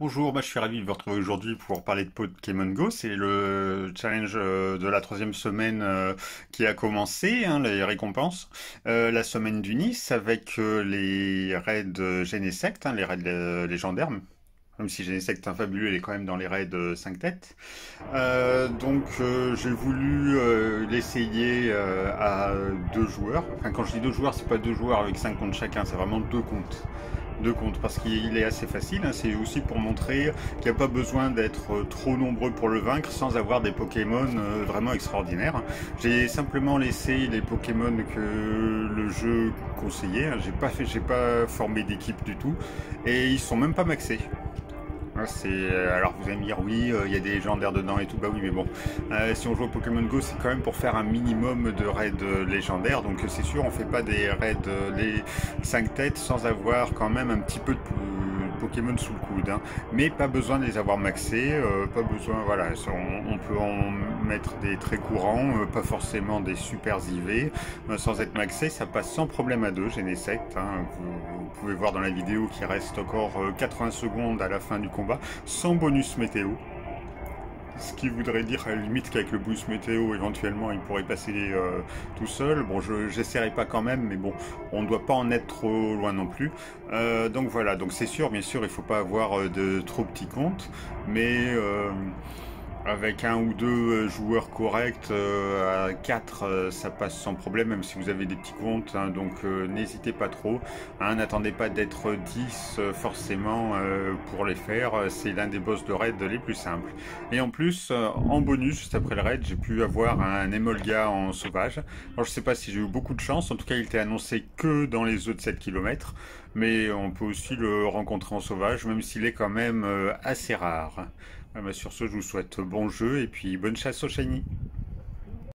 Bonjour, je suis ravi de vous retrouver aujourd'hui pour parler de Pokémon Go. C'est le challenge de la troisième semaine qui a commencé, les récompenses. La semaine du Nice avec les raids Genesect, les raids légendaires. Même si Genesect est fabuleux, elle est quand même dans les raids 5 têtes. Donc j'ai voulu l'essayer à deux joueurs. Enfin, quand je dis deux joueurs, c'est pas deux joueurs avec 5 comptes chacun, c'est vraiment deux comptes. Parce qu'il est assez facile, c'est aussi pour montrer qu'il n'y a pas besoin d'être trop nombreux pour le vaincre sans avoir des Pokémon vraiment extraordinaires. J'ai simplement laissé les Pokémon que le jeu conseillait, j'ai pas formé d'équipe du tout et ils sont même pas maxés. Alors vous allez me dire oui, il y a des légendaires dedans et tout, bah oui mais bon, si on joue au Pokémon Go c'est quand même pour faire un minimum de raids légendaires, donc c'est sûr on fait pas des raids les 5 têtes sans avoir quand même un petit peu de Pokémon sous le coude, mais pas besoin de les avoir maxés, pas besoin, voilà, on peut en mettre des très courants, pas forcément des super IV, sans être maxé, ça passe sans problème à deux, Genesect, vous pouvez voir dans la vidéo qu'il reste encore 80 secondes à la fin du combat, sans bonus météo. Ce qui voudrait dire à la limite qu'avec le boost météo, éventuellement, il pourrait passer tout seul. Bon, j'essaierai pas quand même, mais bon, on ne doit pas en être trop loin non plus. Donc voilà, donc c'est sûr, bien sûr, il faut pas avoir de trop petits comptes, mais avec un ou deux joueurs corrects, à 4, ça passe sans problème, même si vous avez des petits comptes, donc n'hésitez pas trop, n'attendez pas d'être 10 forcément pour les faire, c'est l'un des boss de raid les plus simples. Et en plus, en bonus, juste après le raid, j'ai pu avoir un Emolga en sauvage. Alors je sais pas si j'ai eu beaucoup de chance, en tout cas il était annoncé que dans les œufs de 7 km, mais on peut aussi le rencontrer en sauvage, même s'il est quand même assez rare. Sur ce, je vous souhaite bon jeu et puis bonne chasse au Shiny.